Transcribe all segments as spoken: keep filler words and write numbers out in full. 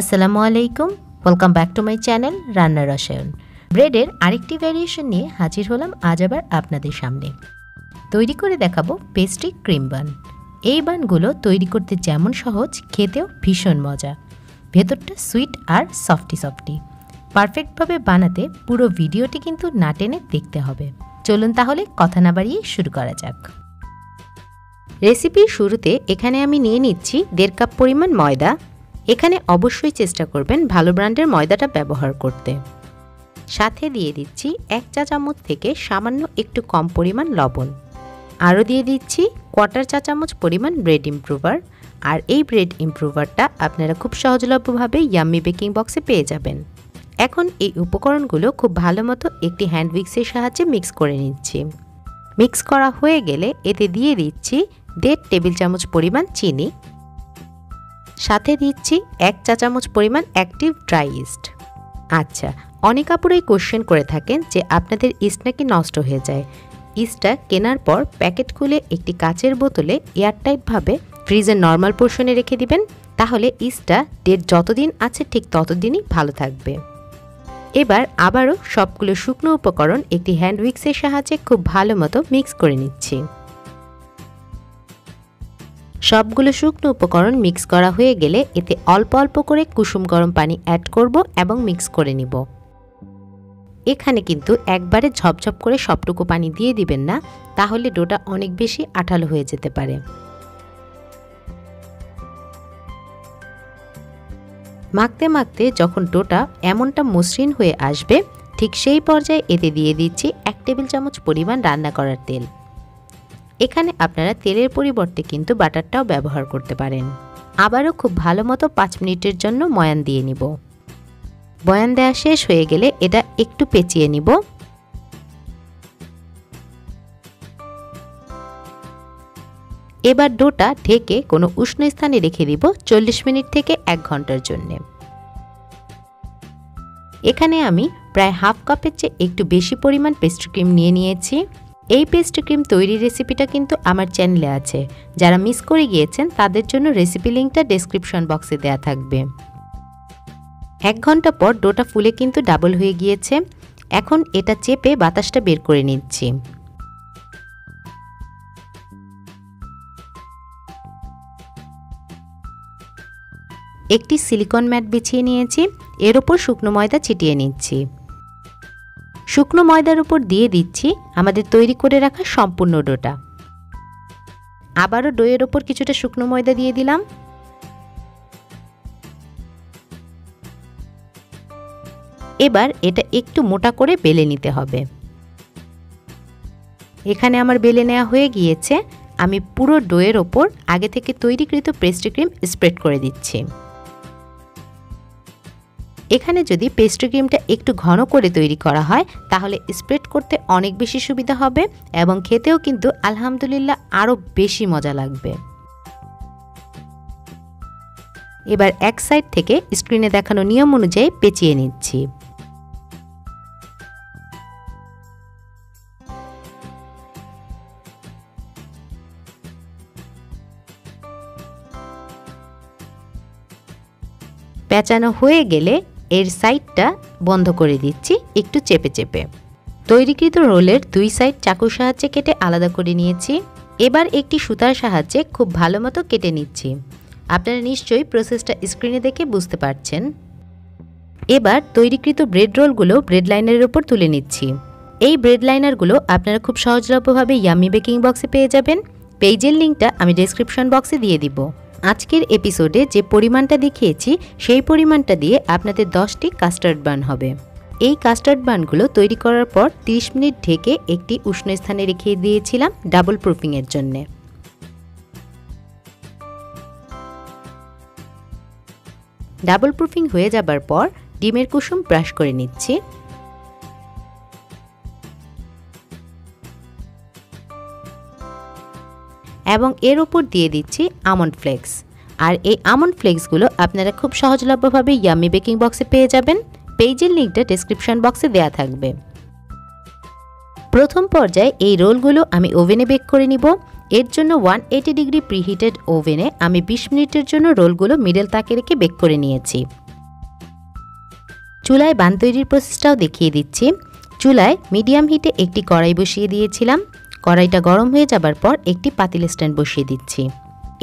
আসসালামু আলাইকুম। Welcome back to my channel রান্নার রসায়ন। ব্রেডের আরেকটি ভ্যারিয়েশন নিয়ে হাজির হলাম আজ আবার আপনাদের সামনে। তৈরি করে দেখাবো পেস্ট্রি ক্রিম বান। এই বানগুলো তৈরি করতে যেমন সহজ, খেতেও ভীষণ মজা। ভেতরটা সুইট আর সফটি সফটি। পারফেক্টভাবে বানাতে পুরো ভিডিওটি কিন্তু না টেনে দেখতে হবে। চলুন তাহলে কথা না বাড়িয়ে শুরু করা যাক। রেসিপির শুরুতে এখানে আমি নিয়ে নিচ্ছি দেড় কাপ পরিমাণ ময়দা। এখানে অবশ্যই চেষ্টা করবেন ভালো ব্র্যান্ডের ময়দাটা ব্যবহার করতে। সাথে দিয়ে দিচ্ছি এক চা চামচ থেকে সামান্য একটু কম পরিমাণ লবণ। আরও দিয়ে দিচ্ছি কোয়ার্টার চা চামচ পরিমাণ ব্রেড ইমপ্রুভার। আর এই ব্রেড ইমপ্রুভারটা আপনারা খুব সহজলভ্যভাবে ইয়াম্মি বেকিং বক্সে পেয়ে যাবেন। এখন এই উপকরণগুলো খুব ভালো মতো একটি হ্যান্ড উইক্সের সাহায্যে মিক্স করে নিচ্ছি। মিক্স করা হয়ে গেলে এতে দিয়ে দিচ্ছি দেড় টেবিল চামচ পরিমাণ চিনি, সাথে দিচ্ছি এক চা চামচ পরিমাণ অ্যাক্টিভ ড্রাই ইস্ট। আচ্ছা, অনেক আপুরাই কোশ্চেন করে থাকেন যে আপনাদের ইস্ট নাকি নষ্ট হয়ে যায়। ইস্টটা কেনার পর প্যাকেট খুলে একটি কাচের বোতলে এয়ারটাইটভাবে ফ্রিজের নর্মাল পোর্শনে রেখে দিবেন, তাহলে ইস্টটা ডেট যতদিন আছে ঠিক ততদিনই ভালো থাকবে। এবার আবারও সবগুলো শুকনো উপকরণ একটি হ্যান্ড উইক্সের সাহায্যে খুব ভালো মতো মিক্স করে নিচ্ছি। সবগুলো শুকনো উপকরণ মিক্স করা হয়ে গেলে এতে অল্প অল্প করে কুসুম গরম পানি অ্যাড করব এবং মিক্স করে নিব। এখানে কিন্তু একবারে ঝপঝপ করে সবটুকু পানি দিয়ে দিবেন না, তাহলে ডোটা অনেক বেশি আঠালো হয়ে যেতে পারে। মাখতে মাখতে যখন ডোটা এমনটা মসৃণ হয়ে আসবে, ঠিক সেই পর্যায়ে এতে দিয়ে দিচ্ছি এক টেবিল চামচ পরিমাণ রান্না করার তেল। এখানে আপনারা তেলের পরিবর্তে কিন্তু বাটারটাও ব্যবহার করতে পারেন। আবারও খুব ভালো মতো পাঁচ মিনিটের জন্য ময়ান দিয়ে নিব। ময়ান দেওয়া শেষ হয়ে গেলে এটা একটু পেঁচিয়ে নিব। এবার ডোটা ঢেকে কোনো উষ্ণ স্থানে রেখে দিব চল্লিশ মিনিট থেকে এক ঘন্টার জন্য। এখানে আমি প্রায় হাফ কাপের চেয়ে একটু বেশি পরিমাণ পেস্ট্রি ক্রিম নিয়ে নিয়েছি। এই পেস্ট্রি ক্রিম তৈরির রেসিপিটা কিন্তু আমার চ্যানেলে আছে, যারা মিস করে গিয়েছেন তাদের জন্য রেসিপি লিঙ্কটা ডেসক্রিপশন বক্সে দেওয়া থাকবে। এক ঘন্টা পর ডোটা ফুলে কিন্তু ডাবল হয়ে গিয়েছে। এখন এটা চেপে বাতাসটা বের করে নিচ্ছি। একটি সিলিকন ম্যাট বিছিয়ে নিয়েছি, এর ওপর শুকনো ময়দা ছিটিয়ে নিচ্ছি। শুকনো ময়দার উপর দিয়ে দিচ্ছি আমাদের তৈরি করে রাখা সম্পূর্ণ ডোটা। আবারও ডোয়ের ওপর কিছুটা শুকনো ময়দা দিয়ে দিলাম। এবার এটা একটু মোটা করে বেলে নিতে হবে। এখানে আমার বেলে নেওয়া হয়ে গিয়েছে। আমি পুরো ডোয়ের ওপর আগে থেকে তৈরিকৃত পেস্ট্রি ক্রিম স্প্রেড করে দিচ্ছি। এখানে যদি পেস্ট্রি ক্রিমটা একটু ঘন করে তৈরি করা হয় তাহলে স্প্রেড করতে অনেক বেশি সুবিধা হবে এবং খেতেও কিন্তু আলহামদুলিল্লাহ আরও বেশি মজা লাগবে। এবার এক সাইড থেকে স্ক্রিনে দেখানো নিয়ম অনুযায়ী পেঁচিয়ে নিচ্ছি। পেঁচানো হয়ে গেলে এর সাইডটা বন্ধ করে দিচ্ছি একটু চেপে চেপে। তৈরিকৃত রোলের দুই সাইড চাকুর সাহায্যে কেটে আলাদা করে নিয়েছি। এবার একটি সুতার সাহায্যে খুব ভালো মতো কেটে নিচ্ছি। আপনারা নিশ্চয়ই প্রসেসটা স্ক্রিনে দেখে বুঝতে পারছেন। এবার তৈরিকৃত ব্রেড রোলগুলো ব্রেড লাইনারের উপর তুলে নিচ্ছি। এই ব্রেড লাইনারগুলো আপনারা খুব সহজলভ্যভাবে ইয়াম্মি বেকিং বক্সে পেয়ে যাবেন। পেজের লিঙ্কটা আমি ডেসক্রিপশন বক্সে দিয়ে দিব। আজকের এপিসোডে যে পরিমাণটা দেখিয়েছি সেই পরিমাণটা দিয়ে আপনাদের দশটি কাস্টার্ড বান হবে। এই কাস্টার্ড বানগুলো তৈরি করার পর তিরিশ মিনিট ঢেকে একটি উষ্ণ স্থানে রেখে দিয়েছিলাম ডাবল প্রুফিংয়ের জন্য। ডাবল প্রুফিং হয়ে যাবার পর ডিমের কুসুম ব্রাশ করে নিচ্ছি। এবং এর উপর দিয়ে দিচ্ছি আমন্ড ফ্লেক্স। আর এই আমন্ড ফ্লেক্সগুলো আপনারা খুব সহজলভ্যভাবে ইয়াম্মি বেকিং বক্সে পেয়ে যাবেন। পেজের লিঙ্কটা ডেসক্রিপশন বক্সে দেওয়া থাকবে। প্রথম পর্যায়ে এই রোলগুলো আমি ওভেনে বেক করে নিব। এর জন্য একশো আশি ডিগ্রি প্রিহিটেড ওভেনে আমি বিশ মিনিটের জন্য রোলগুলো মিডল তাকে রেখে বেক করে নিয়েছি। চুলায় বান তৈরির প্রসেসটাও দেখিয়ে দিচ্ছি। চুলায় মিডিয়াম হিটে একটি কড়াই বসিয়ে দিয়েছিলাম। কড়াইটা গরম হয়ে যাবার পর একটি পাতিল স্ট্যান্ড বসিয়ে দিচ্ছি।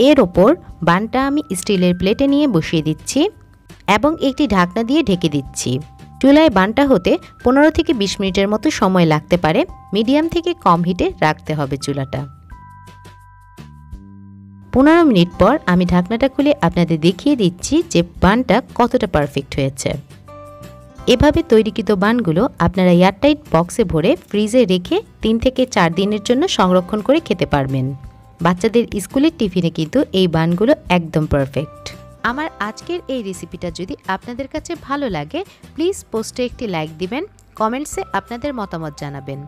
এর ওপর বানটা আমি স্টিলের প্লেটে নিয়ে বসিয়ে দিচ্ছি এবং একটি ঢাকনা দিয়ে ঢেকে দিচ্ছি। চুলায় বানটা হতে পনেরো থেকে বিশ মিনিটের মতো সময় লাগতে পারে। মিডিয়াম থেকে কম হিটে রাখতে হবে চুলাটা। পনেরো মিনিট পর আমি ঢাকনাটা খুলে আপনাদের দেখিয়ে দিচ্ছি যে বানটা কতটা পারফেক্ট হয়েছে। এভাবে তৈরিকৃত বানগুলো আপনারা এয়ারটাইট বক্সে ভরে ফ্রিজে রেখে তিন থেকে চার দিনের জন্য সংরক্ষণ করে খেতে পারবেন। বাচ্চাদের স্কুলের টিফিনে কিন্তু এই বানগুলো একদম পারফেক্ট। আমার আজকের এই রেসিপিটা যদি আপনাদের কাছে ভালো লাগে, প্লিজ পোস্টে একটি লাইক দিবেন, কমেন্টসে আপনাদের মতামত জানাবেন।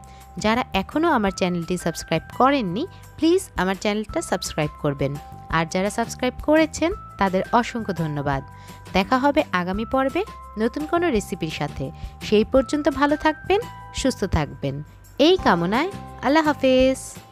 যারা এখনও আমার চ্যানেলটি সাবস্ক্রাইব করেননি, প্লিজ আমার চ্যানেলটা সাবস্ক্রাইব করবেন। আর যারা সাবস্ক্রাইব করেছেন তাদের অসংখ্য ধন্যবাদ। দেখা হবে আগামী পর্বে নতুন কোনো রেসিপির সাথে। সেই পর্যন্ত ভালো থাকবেন, সুস্থ থাকবেন, এই কামনায় আল্লাহ হাফেজ।